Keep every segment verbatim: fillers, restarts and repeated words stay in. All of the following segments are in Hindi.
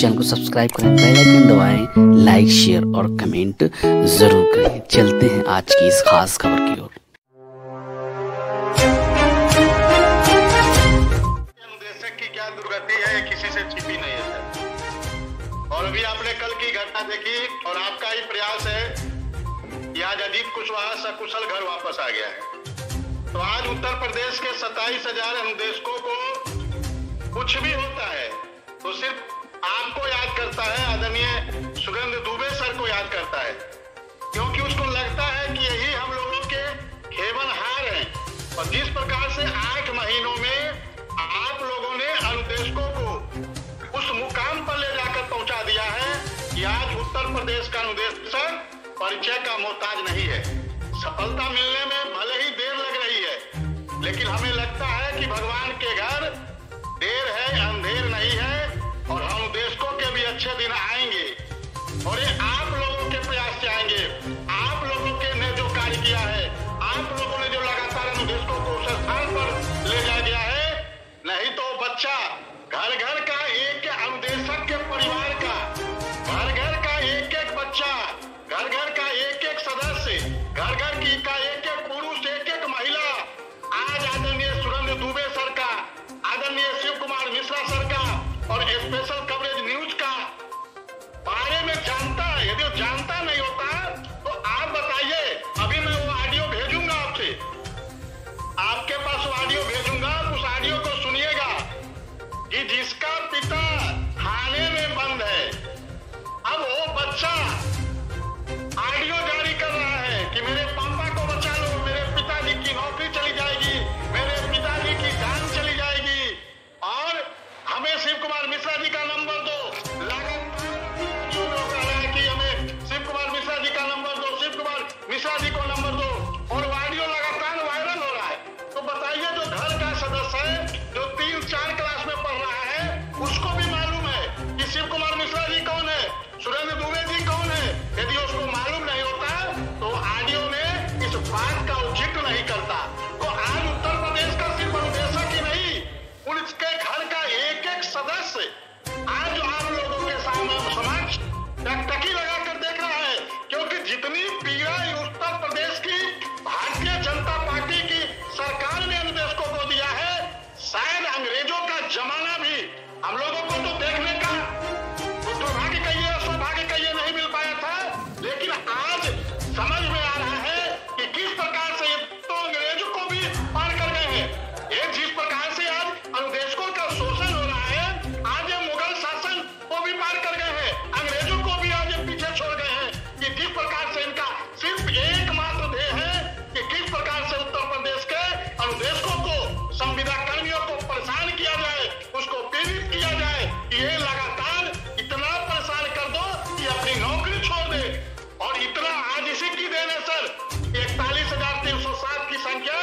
चैनल को सब्सक्राइब करें, बेल आइकन दबाएं, लाइक शेयर और कमेंट जरूर करें। चलते हैं आज की इस खास खबर की ओर। देशक की क्या दुर्गति है, किसी से छिपी नहीं है सर। और अभी आपने कल की घटना देखी और आपका ही प्रयास है कि आज जगदीप कुशवाहा सकुशल घर वापस आ गया है। तो आज उत्तर प्रदेश के सत्ताईस हजार अनुदेशकों को कुछ भी होता है तो सिर्फ आपको याद करता है, आदरणीय सुगंध दुबे सर को याद करता है, क्योंकि उसको लगता है कि यही हम लोगों के खेवन हार हैं। और जिस प्रकार से आठ महीनों में आप लोगों ने अनुदेशकों को उस मुकाम पर ले जाकर पहुंचा दिया है कि आज उत्तर प्रदेश का अनुदेशक परिचय का मोहताज नहीं है। सफलता मिलने में भले ही देर लग रही है, लेकिन हमें लगता है कि भगवान के घर देर है, अंधेर नहीं है, और हम देशकों के भी अच्छे दिन आएंगे। और ये आप लोगों के प्रयास से आएंगे। आप लोगों के ने जो कार्य किया है, आप लोगों ने जो लगातार अनुदेशकों को उस स्थान पर ले जा गया है, नहीं तो बच्चा घर घर का एक अनुदेशक के परिवार का, घर घर का एक एक बच्चा, घर घर का एक एक सदस्य, घर घर की का एक एक पुरुष, एक एक महिला आज आदरणीय सुरेंद्र दुबे सर का, आदरणीय शिव कुमार मिश्रा सर का और स्पेशल कवरेज न्यूज का बारे में जानता है। यदि वो जानता नहीं होता तो आप बताइए, अभी मैं वो ऑडियो भेजूंगा आपसे, आपके पास वो ऑडियो भेजूंगा, उस ऑडियो को सुनिएगा कि जिसका पिता थाने में बंद है, अब वो बच्चा ऑडियो जारी कर रहा है कि मेरे पापा को बचा लो, मेरे पिताजी की नौकरी चली जाएगी, मेरे पिताजी की जान चली जाएगी। हमें शिव कुमार मिश्रा जी का नंबर दो, लगातार जो लोग कह रहे हैं कि हमें शिव कुमार मिश्रा जी का नंबर दो, शिव कुमार मिश्रा जी को नंबर दो, और ऑडियो लगातार वायरल हो रहा है। तो बताइए, जो घर का सदस्य है, जो तीन चार क्लास में पढ़ रहा है, उसको भी मालूम है कि शिव कुमार मिश्रा जी कौन है, सुरेंद्र दुबे जी कौन है। यदि उसको मालूम नहीं होता तो ऑडियो में इस बात का जिक्र नहीं करता। तो आज उत्तर प्रदेश का सिर्फ अनुदेशक ही नहीं, उनके घर का एक एक सदस्य आज आप लोगों के सामने समाज टकटकी लगाकर देख रहा है, क्योंकि जितनी पीड़ा उत्तर प्रदेश की भारतीय जनता पार्टी की सरकार ने अनुदेशकों को दिया है, शायद अंग्रेजों का जमाना भी हम लोगों को तो देखने का दुर्भाग्य कहिए, सौभाग्य कहिए, नहीं मिल पाया था। लेकिन आज समझ में आ रहा है कि किस प्रकार से ये तो अंग्रेजों को भी पार कर गए हैं। एक जिस प्रकार से आज अनुदेशकों का शोषण हो रहा है, आज ये मुगल शासन को भी पार कर गए हैं, अंग्रेजों को भी आज ये पीछे छोड़ गए हैं। कि किस प्रकार से इनका सिर्फ एकमात्र ध्येय है कि किस प्रकार से उत्तर प्रदेश के अनुदेशकों को, संविदा कर्मियों को परेशान किया जाए, उसको पीड़ित किया जाए, कि ये लगातार इतना परेशान कर दो कि अपनी नौकरी छोड़ दे। और इतना आज इसी की देन है सर, इकतालीस हजार तीन सौ सात की संख्या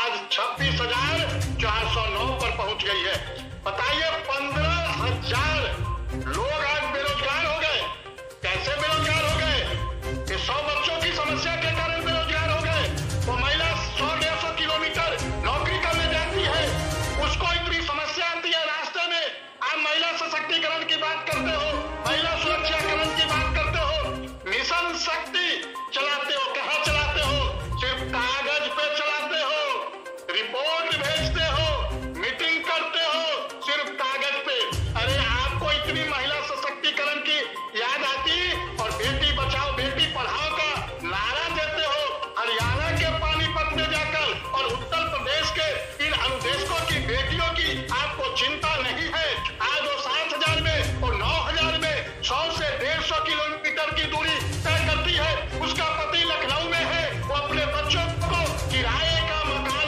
आज छब्बीस हजार चार सौ नौ पर पहुंच गई है। बताइए, पंद्रह हजार लोग आज बेरोजगार हो गए। कैसे बेरोजगार हो गए? ये सौ बच्चों की समस्या के कारण बेरोजगार हो गए। वो महिला सौ डेढ़ सौ किलोमीटर नौकरी करने जाती है, उसको इतनी समस्या आती है रास्ते में। आप महिला सशक्तिकरण की बात करते हो, महिला सुरक्षाकरण की बात करते हो, मिशन शक्ति चलाते हो, कहाँ चलाते हो? सिर्फ कागज पे चलाते हो, रिपोर्ट भेजते हो, मीटिंग करते हो सिर्फ कागज पे। अरे आपको इतनी महिला सशक्तिकरण की याद आती और बेटी बचाओ बेटी पढ़ाओ का नारा देते हो हरियाणा के पानीपत में जाकर, और उत्तर प्रदेश के इन अनुदेशकों की बेटियों की आपको चिंता नहीं है। आज वो सात हजार में और नौ हजार में सौ से डेढ़ सौ किलोमीटर की दूरी तय करती है, उसका पति लखनऊ में है, वो अपने बच्चों को किराए का मकान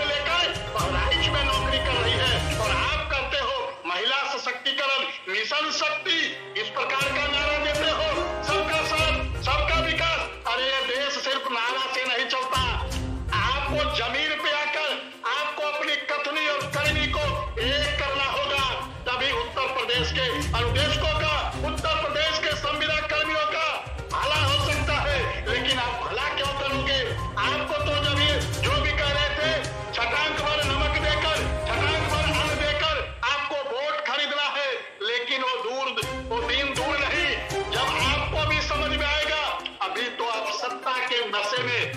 बहराइच में नौकरी कर रही है। और आप करते हो महिला सशक्तिकरण, मिशन शक्ति, इस प्रकार का नारा देते हो, सबका साथ सबका विकास। अरे देश सिर्फ नारा से नहीं चलता, आपको जमीन पे आकर आपको अपनी कथनी और करनी को एक करना होगा, तभी उत्तर प्रदेश के अनुदेशकों का, उत्तर प्रदेश के संविदा कर्मियों का भला हो सकता है। लेकिन आप भला क्यों करोगे? आपको तो जमीन जो भी कह रहे थे, छटांक भर नमक देकर, छटांक भर अन्न देकर आपको वोट खरीदना है, लेकिन वो दूर वो दिन सत्ता के नशे में,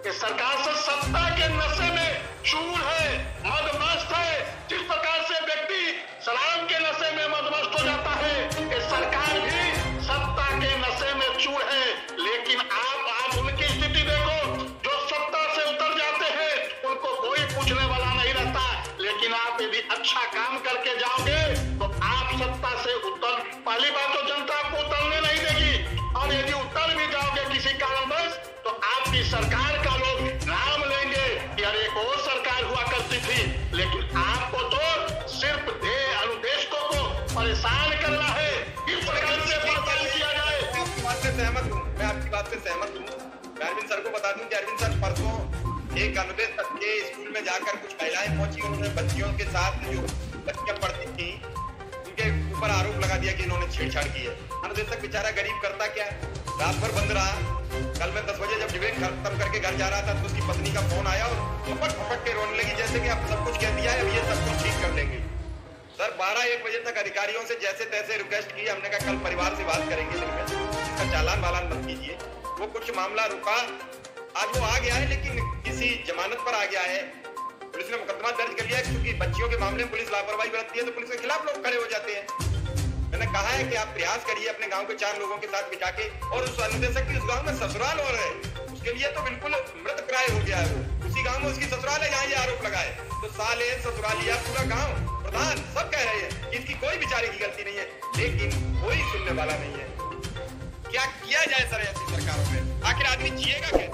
इस सरकार से सत्ता के नशे में चूर है, मदमस्त है। जिस प्रकार से व्यक्ति सलाम के नशे में मदमस्त हो जाता है, इस सरकार भी सत्ता के नशे में चूर है। लेकिन आप आप उनकी स्थिति देखो, जो सत्ता से उतर जाते हैं उनको कोई पूछने वाला नहीं रहता। लेकिन आप यदि अच्छा काम करके जाओगे तो आप सत्ता से उतर, पहली बात तो जनता को उतरने नहीं देगी, और यदि उतर भी जाओगे किसी कारणवश तो आपकी सरकार का लोग नाम लेंगे कि अरे एक और सरकार हुआ करती थी। लेकिन आपको तो सिर्फ दे अनुदेशकों को परेशान करना है। इस प्रकार से परेशान किया जाए। आपकी बात से सहमत हूँ, मैं आपकी बात से सहमत हूँ। मैं अर्विन सर को बता दूं कि अर्विन सर परसों एक अनबे तक के स्कूल में जाकर कुछ महिलाएं पहुंची, उन्होंने बच्चियों के साथ जो बच्चियां पढ़ती थी पर आरोप लगा दिया कि इन्होंने छेड़छाड़ की है। अनुदेशक बेचारा गरीब करता क्या है, रात भर बंद रहा। कल मैं दस बजे जब डिबेट खत्म करके घर जा रहा था तो उसकी पत्नी का फोन आया और फपट फपट के रोने लगी जैसे कि आप सब कुछ कह दिया है, अब ये सब कुछ ठीक कर लेंगे। सर बारह एक बजे तक अधिकारियों से जैसे तैसे रिक्वेस्ट की, हमने कहा कल परिवार से बात करेंगे, इसका चालान वालान मत कीजिए। वो कुछ मामला रुका, आज वो आ गया है लेकिन किसी जमानत पर आ गया है। पुलिस ने मुकदमा दर्ज कर लिया है क्योंकि बच्चियों के मामले में पुलिस लापरवाही बरतती है तो पुलिस के खिलाफ लोग खड़े हो जाते हैं। मैंने कहा है कि आप प्रयास करिए अपने गांव के चार लोगों के साथ बिठा के, और उस अनुदेशक की उस गांव में ससुराल हो रहे हैं, उसके लिए तो बिल्कुल मृत प्राय हो गया है। उसी गांव में उसकी ससुराल है जहाँ ये आरोप लगाए, तो साले ससुरालिया पूरा गांव प्रधान सब कह रहे हैं इसकी कोई बेचारे की गलती नहीं है, लेकिन कोई सुनने वाला नहीं है। क्या किया जाए सर ऐसी सरकारों में, आखिर आदमी जिएगा कैसे?